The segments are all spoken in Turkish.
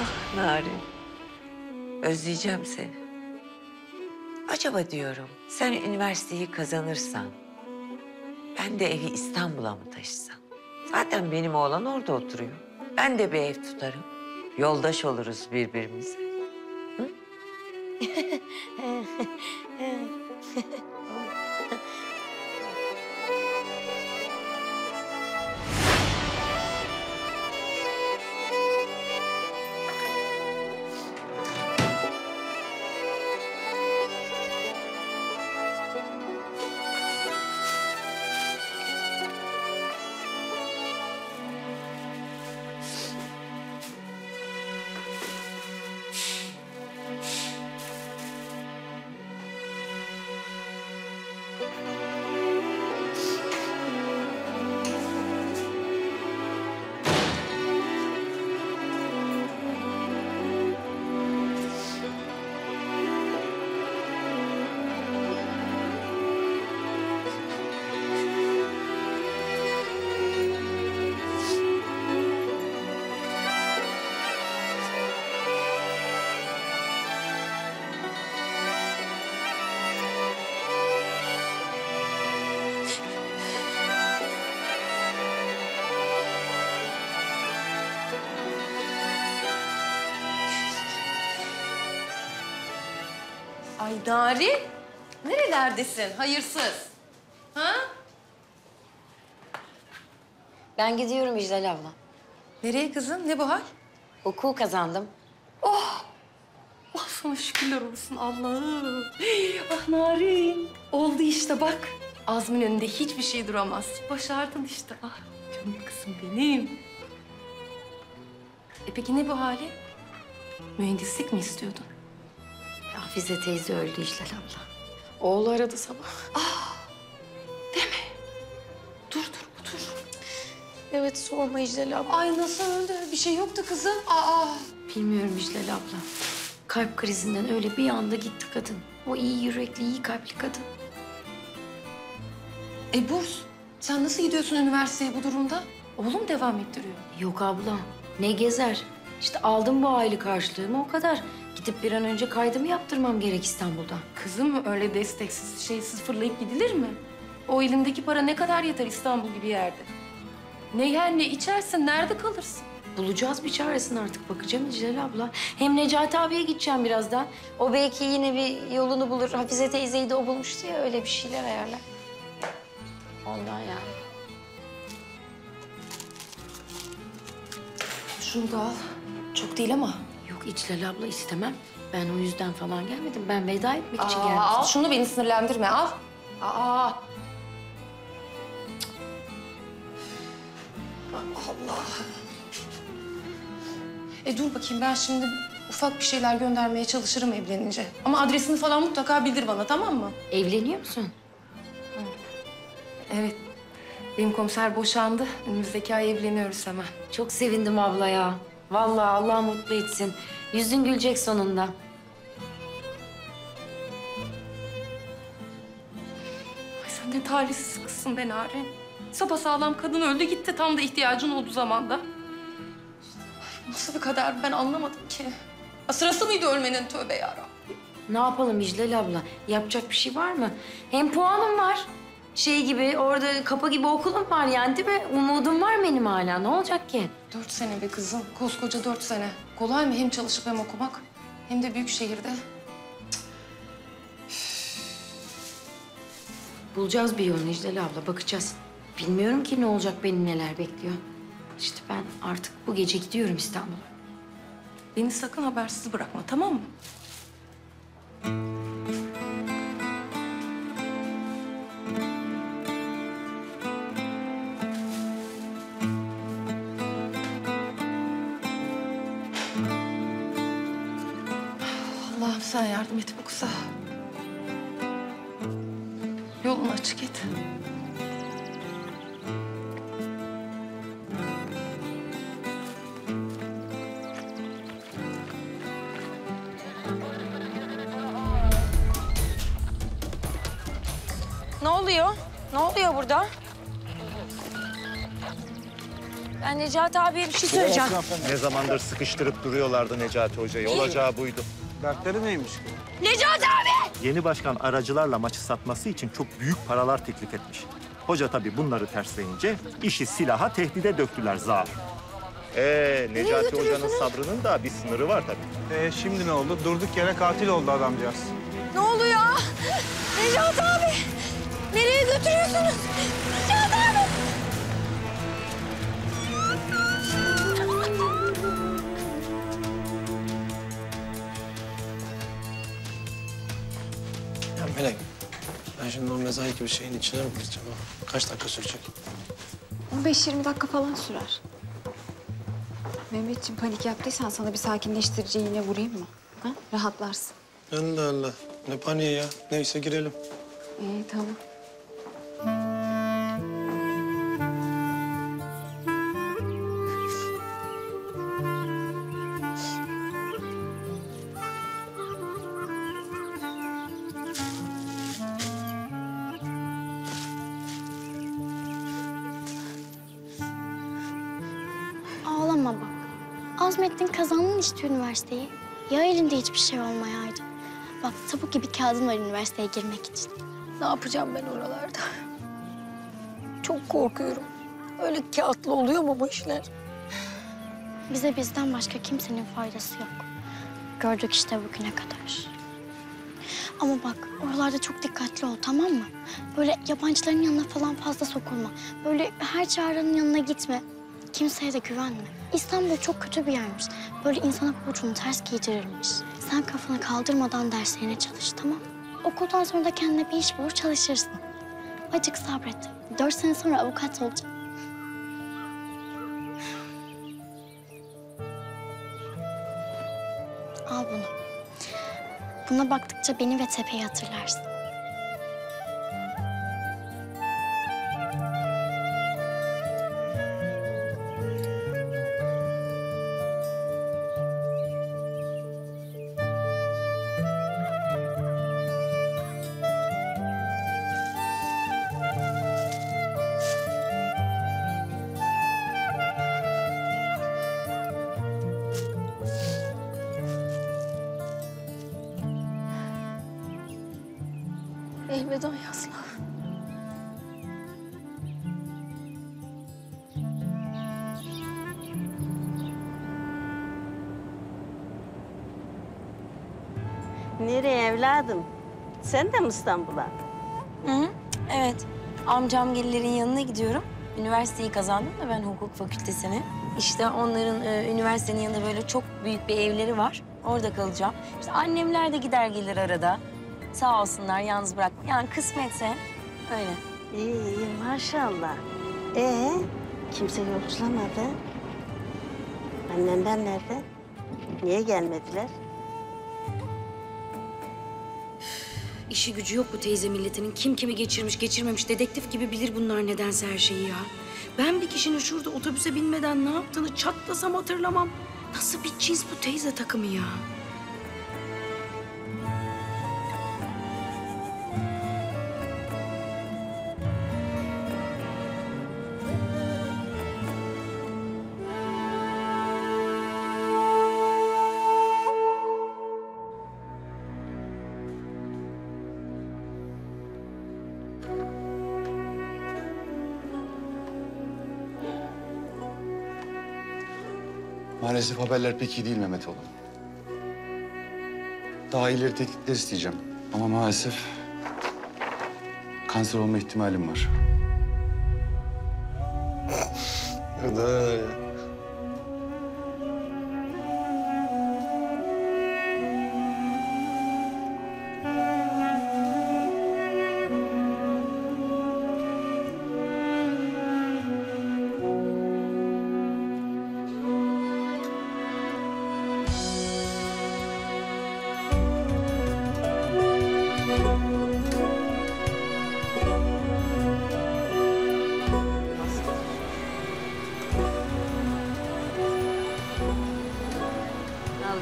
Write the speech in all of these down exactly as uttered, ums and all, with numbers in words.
Ah Narin, özleyeceğim seni. Acaba diyorum, sen üniversiteyi kazanırsan, ben de evi İstanbul'a mı taşısam? Zaten benim oğlan orada oturuyor. Ben de bir ev tutarım. Yoldaş oluruz birbirimize. Hı? Ay Narin, nerelerdesin hayırsız? Ha? Ben gidiyorum İclal abla. Nereye kızım? Ne bu hal? Hukuku kazandım. Oh! Oh sana şükürler olsun Allah'ım. Ah Narin, oldu işte bak. Azmin önünde hiçbir şey duramaz. Başardın işte. Ah canım kızım benim. E peki ne bu hali? Mühendislik mi istiyordun? Hafize teyze öldü İclal abla. Oğlu aradı sabah. Ah! Deme. Dur dur dur. Evet sorma İclal abla. Ay nasıl öldü? Bir şey yoktu kızım. Aa! Bilmiyorum İclal abla. Kalp krizinden öyle bir anda gitti kadın. O iyi yürekli, iyi kalpli kadın. E burs, sen nasıl gidiyorsun üniversiteye bu durumda? Oğlum devam ettiriyor. Yok abla. Ne gezer? İşte aldım bu aile karşılığımı o kadar. Gidip bir an önce kaydımı yaptırmam gerek İstanbul'da. Kızım öyle desteksiz, şeysiz fırlayıp gidilir mi? O elimdeki para ne kadar yeter İstanbul gibi yerde? Ne yer ne içersin, nerede kalırsın? Bulacağız bir çaresini artık, bakacağım İclal abla. Hem Necati abiye gideceğim birazdan. O belki yine bir yolunu bulur. Hafize teyzeyi de o bulmuştu ya, öyle bir şeyler ayarlar. Ondan yani. Şunu da al. Çok değil ama. Yok İclal abla istemem. Ben o yüzden falan gelmedim. Ben veda etmek Aa, için geldim. Al şunu beni sinirlendirme al. Aa. Allah. E dur bakayım ben şimdi ufak bir şeyler göndermeye çalışırım evlenince. Ama adresini falan mutlaka bildir bana tamam mı? Evleniyor musun? Evet. Benim komiser boşandı. Önümüzdeki ay evleniyoruz hemen. Çok sevindim abla ya. Vallahi Allah mutlu etsin. Yüzün gülecek sonunda. Ay sen ne talihsiz kızsın be Narin. Sapasağlam kadın öldü gitti. Tam da ihtiyacın olduğu zamanda. Ay nasıl bir kader ben anlamadım ki. Ya sırası mıydı ölmenin tövbe yarabbim? Ne yapalım İclal abla? Yapacak bir şey var mı? Hem puanım var. Şey gibi, orada kapı gibi okulum var yani değil mi? Umudum var benim hala. Ne olacak ki? Dört sene be kızım. Koskoca dört sene. Kolay mı hem çalışıp hem okumak? Hem de büyük şehirde. Bulacağız bir yolunu İclal abla. Bakacağız. Bilmiyorum ki ne olacak, beni neler bekliyor. İşte ben artık bu gece gidiyorum İstanbul'a. Beni sakın habersiz bırakma, tamam mı? Sen yardım et bu kıza. Yolunu açık et. Ne oluyor? Ne oluyor burada? Ben Ben Necati abiye bir şey söyleyeceğim. Ne zamandır sıkıştırıp duruyorlardı Necati Hoca'yı. Olacağı buydu. Dertleri neymiş ki? Necati abi! Yeni başkan aracılarla maçı satması için çok büyük paralar teklif etmiş. Hoca tabii bunları tersleyince işi silaha, tehdide döktüler zar. Ee, Necati Hoca'nın sabrının da bir sınırı var tabii. Ee, şimdi ne oldu? Durduk yere katil oldu adamcağız. Ne oluyor? Necati abi! Nereye götürüyorsunuz? Necati abi! Ya Melek, ben şimdi o mezai gibi şeyin içine mi gireceğim? Kaç dakika sürecek? on beş yirmi dakika falan sürer. Mehmetciğim, panik yaptıysan sana bir sakinleştirici iğne vurayım mı? Ha? Rahatlarsın. Allah Allah. Ne paniği ya? Neyse girelim. İyi, tamam. Ağlama bak. Azmettin kazandın işte üniversiteyi. Ya elinde hiçbir şey olmayaydı? Bak tabu gibi kağıdın var üniversiteye girmek için. Ne yapacağım ben oralarda? Çok korkuyorum. Öyle kağıtlı oluyor mu bu işler? Bize bizden başka kimsenin faydası yok. Gördük işte bugüne kadar. Ama bak oralarda çok dikkatli ol, tamam mı? Böyle yabancıların yanına falan fazla sokulma. Böyle her çağıranın yanına gitme. Kimseye de güvenme. İstanbul çok kötü bir yermiş. Böyle insana burcunu ters giydirilmiş. Sen kafanı kaldırmadan derslerine çalış, tamam mı? Okuldan sonra da kendine bir iş bulur, çalışırsın. Acık sabret. Dört sene sonra avukat olacaksın. Al bunu. Buna baktıkça beni ve Tepe'yi hatırlarsın. Elveda Yasla. Nereye evladım? Sen de mi İstanbul'a? Hı hı, evet. Amcamgillerin yanına gidiyorum. Üniversiteyi kazandım da ben hukuk fakültesini. İşte onların e, üniversitenin yanında böyle çok büyük bir evleri var. Orada kalacağım. İşte annemler de gider gelir arada. Sağ olsunlar, yalnız bırak. Yani kısmetse öyle. İyi, iyi maşallah. Ee, kimse yoksulamadı. Annenden nerede? Niye gelmediler? İşi gücü yok bu teyze milletinin. Kim kimi geçirmiş, geçirmemiş. Dedektif gibi bilir bunlar nedense her şeyi ya. Ben bir kişinin şurada otobüse binmeden ne yaptığını çatlasam hatırlamam. Nasıl bir cins bu teyze takımı ya? Maalesef haberler pek iyi değil Mehmet oğlum. Daha ileri tetkikler isteyeceğim. Ama maalesef kanser olma ihtimalim var. Hadi.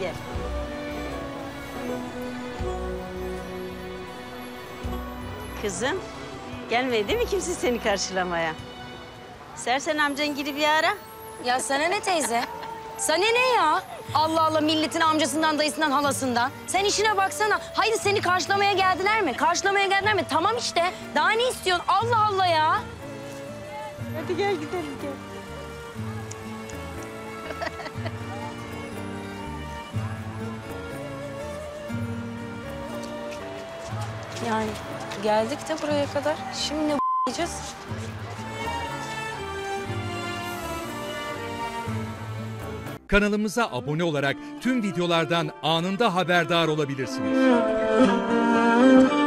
Gel. Kızım, gelmedi mi kimse seni karşılamaya? Sersen amcan gidip bir ara, Ya sana ne teyze? Sana ne ya? Allah Allah, milletin amcasından, dayısından, halasından. Sen işine baksana. Haydi seni karşılamaya geldiler mi? Karşılamaya geldiler mi? Tamam işte. Daha ne istiyorsun? Allah Allah ya. Hadi gel gidelim, gel. Yani geldik de buraya kadar. Şimdi ne yiyeceğiz? Kanalımıza abone olarak tüm videolardan anında haberdar olabilirsiniz.